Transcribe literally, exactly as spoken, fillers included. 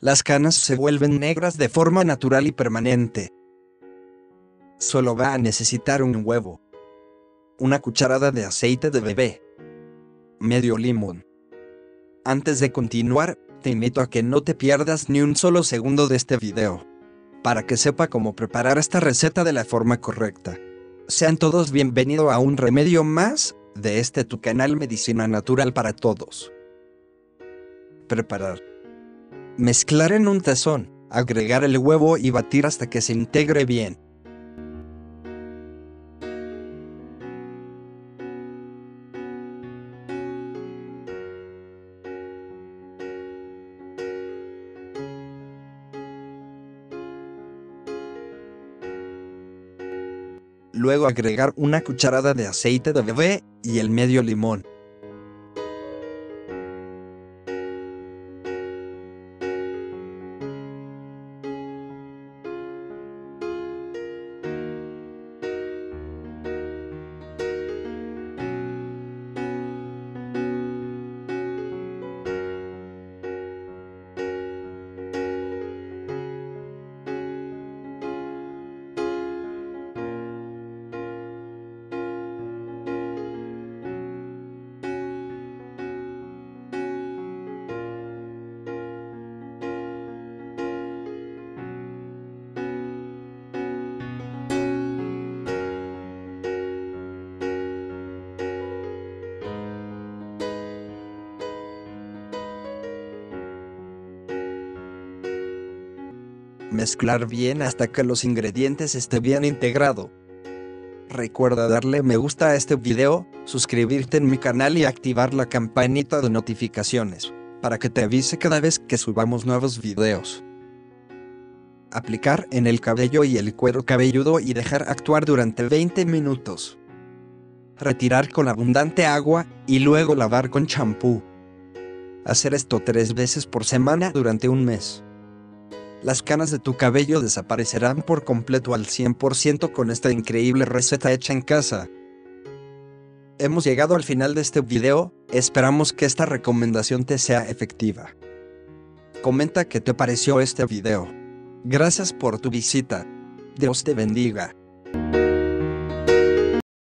las canas se vuelven negras de forma natural y permanente. Solo va a necesitar un huevo, una cucharada de aceite de bebé, medio limón. Antes de continuar, te invito a que no te pierdas ni un solo segundo de este video, para que sepa cómo preparar esta receta de la forma correcta. Sean todos bienvenidos a un remedio más, de este tu canal Medicina Natural para Todos. Preparar. Mezclar en un tazón, agregar el huevo y batir hasta que se integre bien. Luego agregar una cucharada de aceite de bebé y el medio limón. Mezclar bien hasta que los ingredientes estén bien integrados. Recuerda darle me gusta a este video, suscribirte en mi canal y activar la campanita de notificaciones, para que te avise cada vez que subamos nuevos videos. Aplicar en el cabello y el cuero cabelludo y dejar actuar durante veinte minutos. Retirar con abundante agua, y luego lavar con champú. Hacer esto tres veces por semana durante un mes. Las canas de tu cabello desaparecerán por completo al cien por ciento con esta increíble receta hecha en casa. Hemos llegado al final de este video, esperamos que esta recomendación te sea efectiva. Comenta qué te pareció este video. Gracias por tu visita. Dios te bendiga.